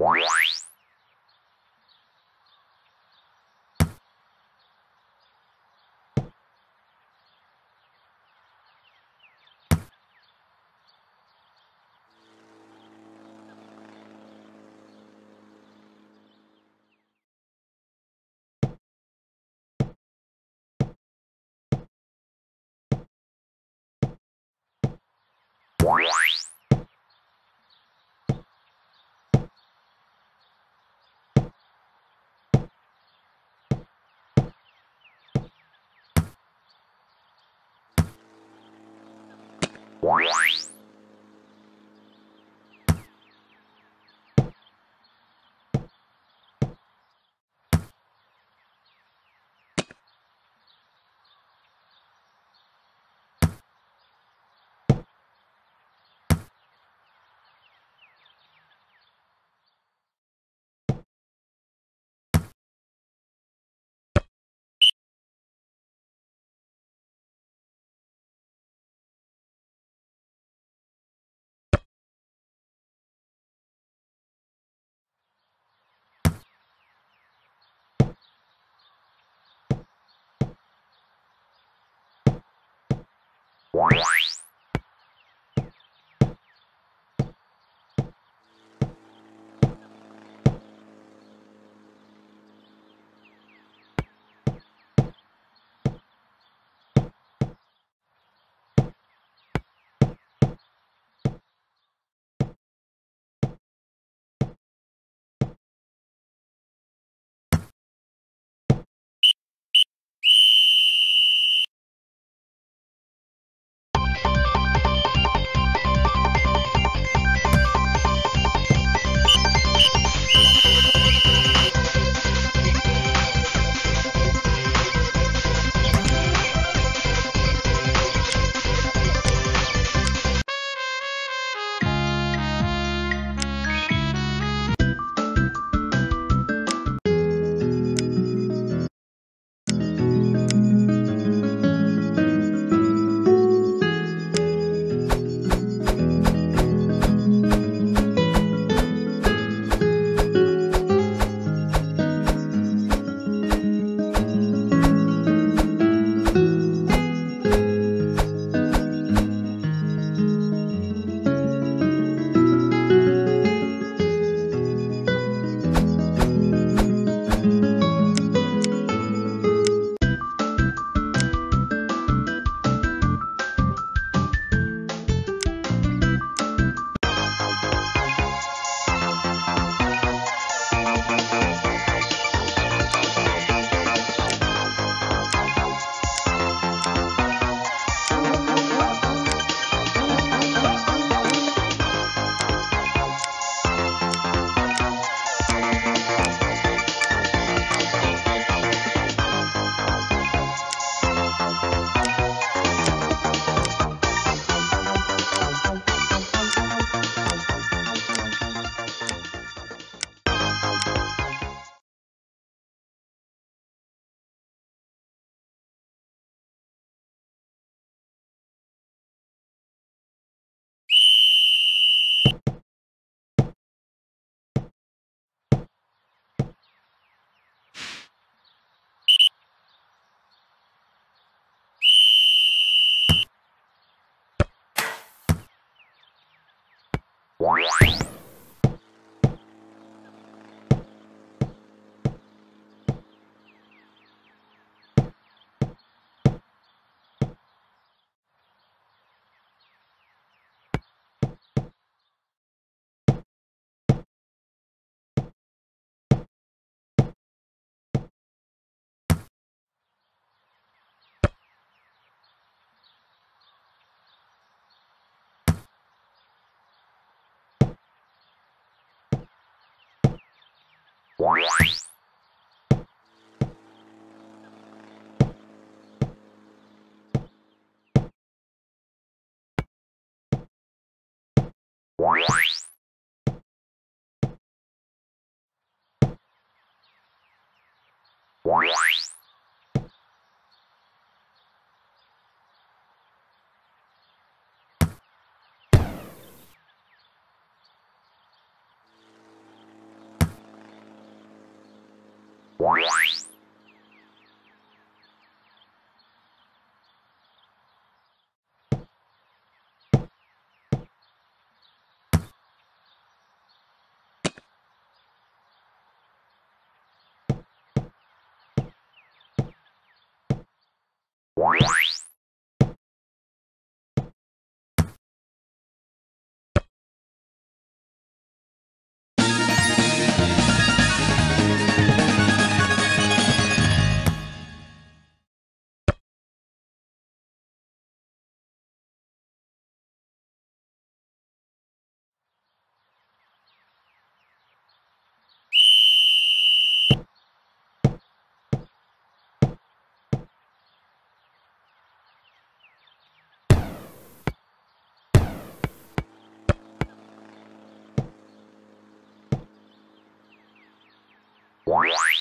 What? What? What? What? What?